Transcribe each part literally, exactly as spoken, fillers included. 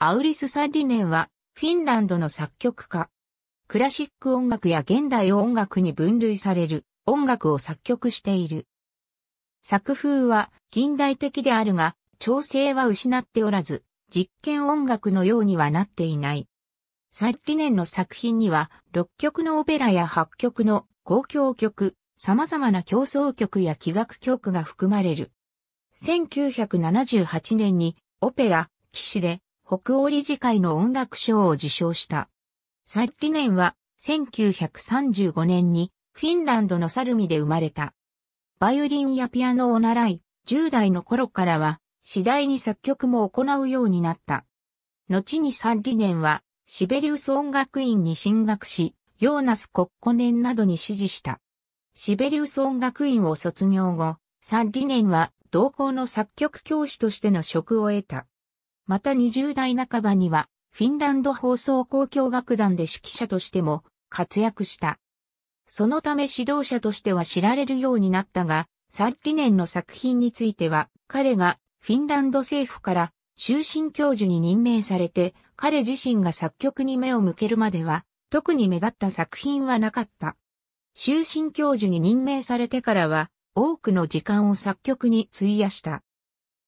アウリス・サリネンはフィンランドの作曲家。クラシック音楽や現代音楽に分類される音楽を作曲している。作風は近代的であるが、調性は失っておらず、実験音楽のようにはなっていない。サリネンの作品にはろっきょくのオペラやはっきょくの交響曲、様々な協奏曲や器楽曲が含まれる。せんきゅうひゃくななじゅうはちねんにオペラ、騎士で北欧理事会の音楽賞を受賞した。サリネンはせんきゅうひゃくさんじゅうごねんにフィンランドのサルミで生まれた。バイオリンやピアノを習い、じゅうだいの頃からは次第に作曲も行うようになった。後にサリネンはシベリウス音楽院に進学し、ヨーナス・コッコネンなどに師事した。シベリウス音楽院を卒業後、サリネンは同校の作曲教師としての職を得た。またにじゅうだいなかばには、フィンランド放送交響楽団で指揮者としても活躍した。そのため指導者としては知られるようになったが、サリネンの作品については、彼がフィンランド政府から終身教授に任命されて、彼自身が作曲に目を向けるまでは、特に目立った作品はなかった。終身教授に任命されてからは、多くの時間を作曲に費やした。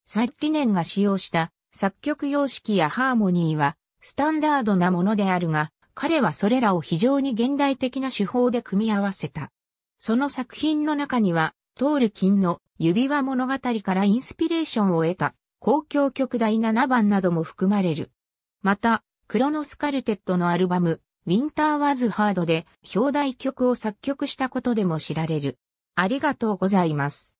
サリネンが使用した作曲様式やハーモニーは、スタンダードなものであるが、彼はそれらを非常に現代的な手法で組み合わせた。その作品の中には、トールキンの指輪物語からインスピレーションを得た、交響曲だいななばんなども含まれる。また、クロノスカルテットのアルバム、Winter was Hardで、表題曲を作曲したことでも知られる。ありがとうございます。